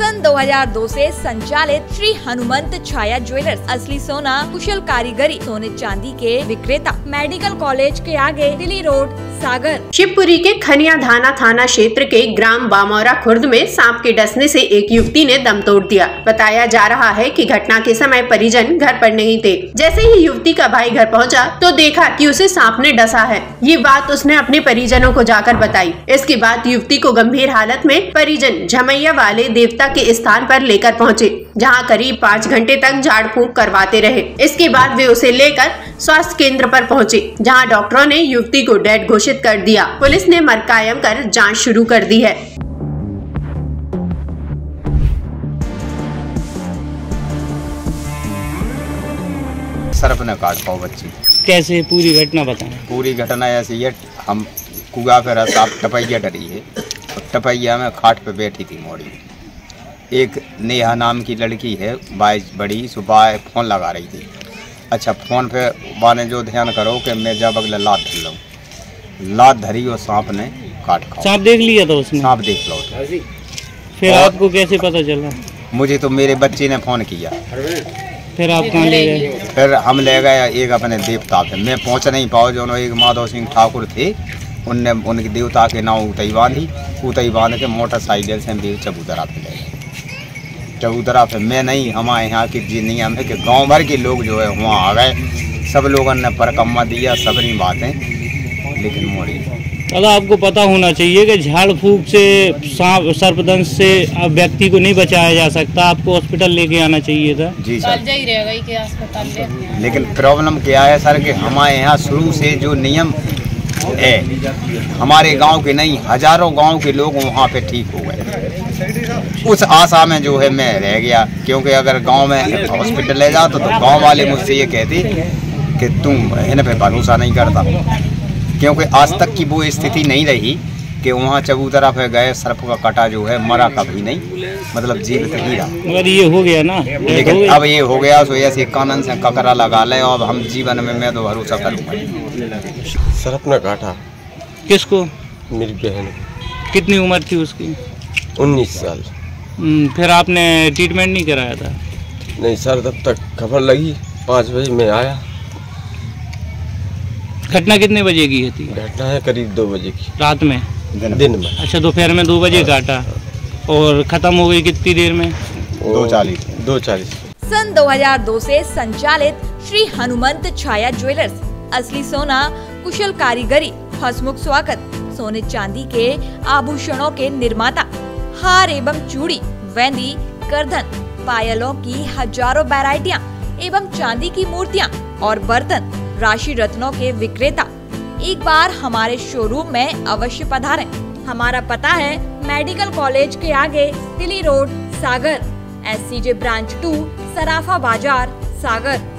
सन 2002 से संचालित श्री हनुमंत छाया ज्वेलर्स, असली सोना, कुशल कारीगरी, सोने चांदी के विक्रेता, मेडिकल कॉलेज के आगे दिल्ली रोड, सागर। शिवपुरी के खनियाधाना थाना क्षेत्र के ग्राम बामौरा खुर्द में सांप के डसने से एक युवती ने दम तोड़ दिया। बताया जा रहा है कि घटना के समय परिजन घर पर नहीं थे। जैसे ही युवती का भाई घर पहुंचा तो देखा कि उसे सांप ने डसा है। ये बात उसने अपने परिजनों को जाकर बताई। इसके बाद युवती को गंभीर हालत में परिजन झमैया वाले देवता के स्थान पर लेकर पहुँचे, जहाँ करीब 5 घंटे तक झाड़ फूँक करवाते रहे। इसके बाद वे उसे लेकर स्वास्थ्य केंद्र पर पहुँचे, जहाँ डॉक्टरों ने युवती को डेड घोषित कर दिया। पुलिस ने मर्ग कायम कर जांच शुरू कर दी है। सर्प ने काट पाओ बच्ची। कैसे पूरी घटना बताएं? पूरी घटना ऐसी है, हम कुआ पे साफ टपैया डरी है। टपैया में खाट पे बैठी थी मोड़ी, एक नेहा नाम की लड़की है, बाइस बड़ी, सुबह फोन लगा रही थी। अच्छा, फोन पे बाने जो ध्यान करो कि मैं जब अगला लाभ धर लूँ, लात धरी और सांप ने काट खाओ। सांप देख लिया था उसने? सांप देख लो। फिर आपको कैसे पता चला? मुझे तो मेरे बच्चे ने फोन किया। फिर आप कहाँ ले गए? फिर हम ले गए एक अपने देवता पे। मैं पहुँच नहीं पाओ, जो एक माधव सिंह ठाकुर थे, उनने उनके देवता के नाम उतई बांधी। उतई बांध के मोटरसाइकिल से हम चबूतरा पे ले गए। चबूतरा पे मैं नहीं, हमारे यहाँ के जी नियम है कि गाँव भर के लोग जो है वहाँ आ गए। सब लोगों ने परकम्मा दिया, सबरी बातें, लेकिन मोड़ी। दादा, आपको पता होना चाहिए कि झाड़ फूक से, सांप सर्पदंश से अब व्यक्ति को नहीं बचाया जा सकता। आपको हॉस्पिटल लेके आना चाहिए था। जी सर, जा ही रहेगा कि अस्पताल ले। लेकिन प्रॉब्लम क्या है सर कि हमारे यहाँ शुरू से जो नियम है, हमारे गांव के नहीं, हजारों गांव के लोग वहाँ पे ठीक हो गए। उस आशा में जो है मैं रह गया, क्योंकि अगर गाँव में हॉस्पिटल ले जाता तो गाँव वाले मुझसे ये कहते कि तुम इन पर भरोसा नहीं करता, क्योंकि आज तक की वो स्थिति नहीं रही कि वहाँ चबूतरा पे गए, सर्प का काटा जो है मरा कभी नहीं, मतलब जीवित ही रहा। मगर ये हो गया ना, लेकिन अब ये हो गया तो ऐसे कानन से ककरा लगा ले। अब हम जीवन में मैं तो भरोसा करूँगा। सर्प ने काटा। किसको? मेरी बहन। कितनी उम्र थी उसकी? 19 साल। फिर आपने ट्रीटमेंट नहीं कराया था? नहीं सर, तब तक खबर लगी, 5 बजे मैं आया। घटना कितने बजे की थी? घटना है करीब 2 बजे की रात में। दिन में। अच्छा, दोपहर में 2 बजे काटा और खत्म हो गई कितनी देर में? 2:40। सन 2002 से संचालित श्री हनुमंत छाया ज्वेलर्स, असली सोना, कुशल कारीगरी, हसमुख स्वागत, सोने चांदी के आभूषणों के निर्माता, हार एवं चूड़ी, वेंदी, करधन, पायलों की हजारों वैरायटियाँ एवं चांदी की मूर्तियाँ और बर्तन, राशि रत्नों के विक्रेता। एक बार हमारे शोरूम में अवश्य पधारें। हमारा पता है मेडिकल कॉलेज के आगे Delhi road, Sagar. SCJ branch 2, Sarafa बाजार, सागर।